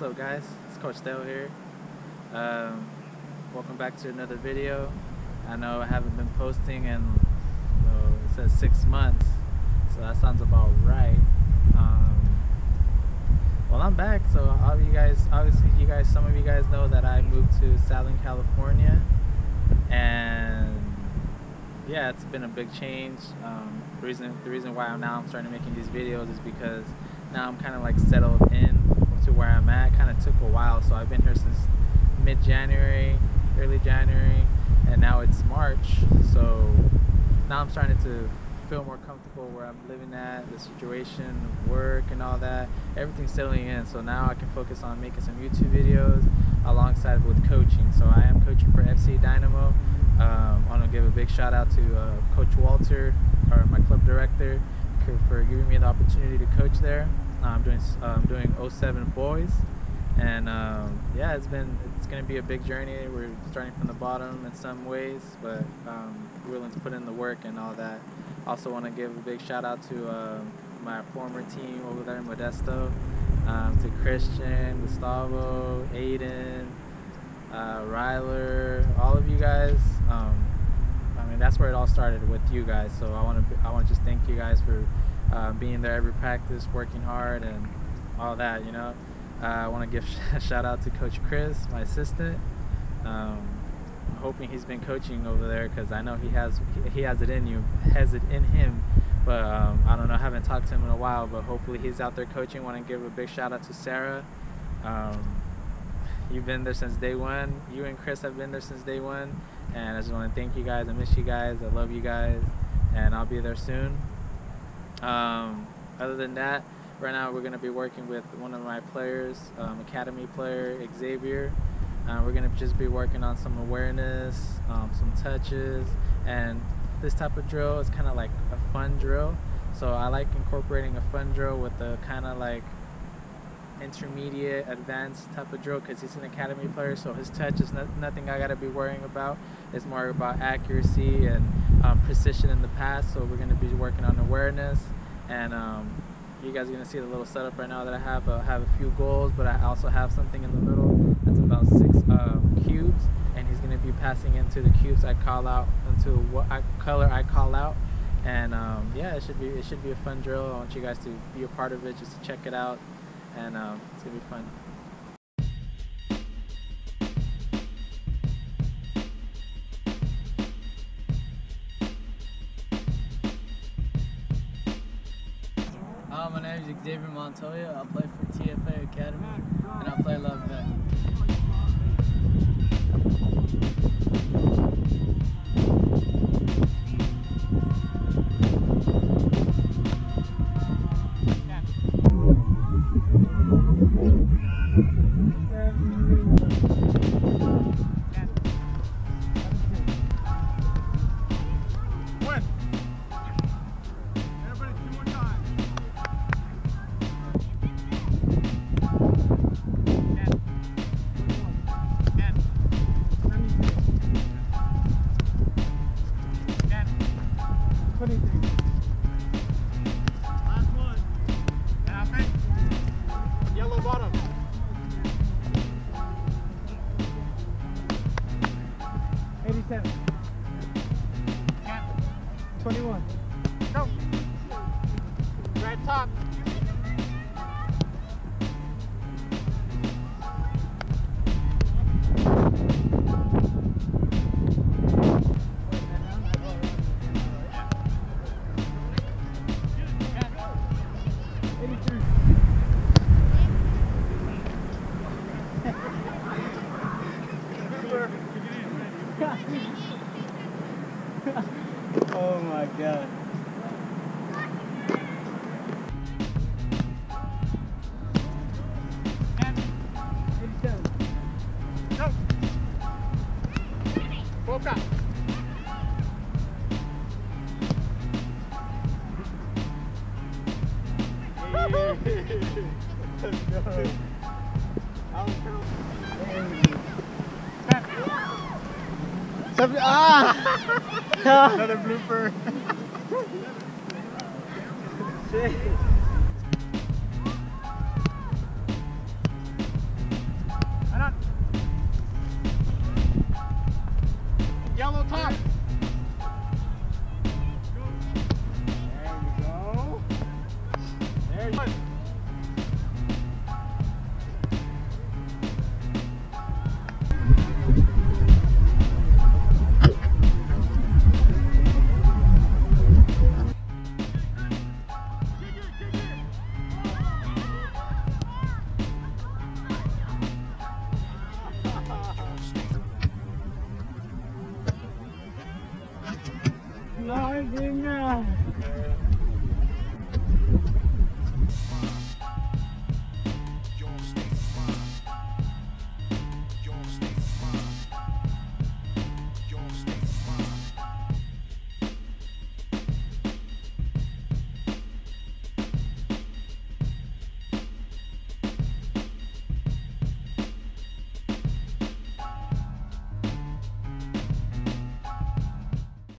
What's up, guys? It's Coach Dale here. Welcome back to another video. I know I haven't been posting in, it says 6 months, so that sounds about right. Well, I'm back, so obviously some of you guys know that I moved to Southern California, and yeah, it's been a big change. The reason why I'm starting making these videos is because now I'm kind of like settled in to where I'm at. It kind of took a while, so I've been here since mid-January, early January, and now it's March, so now I'm starting to feel more comfortable where I'm living at, the situation, work and all that. Everything's settling in, so now I can focus on making some YouTube videos alongside with coaching. So I am coaching for FC Dynamo. I want to give a big shout out to Coach Walter, or my club director, for giving me the opportunity to coach there. I'm doing 07 boys, and yeah, it's gonna be a big journey. We're starting from the bottom in some ways, but we're willing to put in the work and all that. Also want to give a big shout out to my former team over there in Modesto, to Christian, Gustavo, Aiden, Ryler, all of you guys. I mean, that's where it all started with you guys. So I want to just thank you guys for being there every practice, working hard and all that, you know. I want to give a shout out to Coach Chris, my assistant. I'm hoping he's been coaching over there, because I know he has it in you, has it in him. But I don't know, I haven't talked to him in a while, but hopefully he's out there coaching. I want to give a big shout out to Sarah. You've been there since day one. You and Chris have been there since day one. And I just want to thank you guys. I miss you guys. I love you guys. And I'll be there soon. Other than that, right now we're going to be working with one of my players, academy player Xavier. We're going to just be working on some awareness, some touches, and this type of drill is kind of like a fun drill. So I like incorporating a fun drill with a kind of like intermediate, advanced type of drill, because he's an academy player, so his touch is nothing I gotta be worrying about. It's more about accuracy and precision in the pass. So we're gonna be working on awareness, and you guys are gonna see the little setup right now that I have. I have a few goals, but I also have something in the middle that's about 6 cubes, and he's gonna be passing into the cubes I call out, into color I call out. And yeah, it should be a fun drill. I want you guys to be a part of it, just to check it out. And it's going to be fun. My name is Xavier Montoya. I play for TFA Academy, and I play left back. Oh my God. Ah! Another blooper. Shit.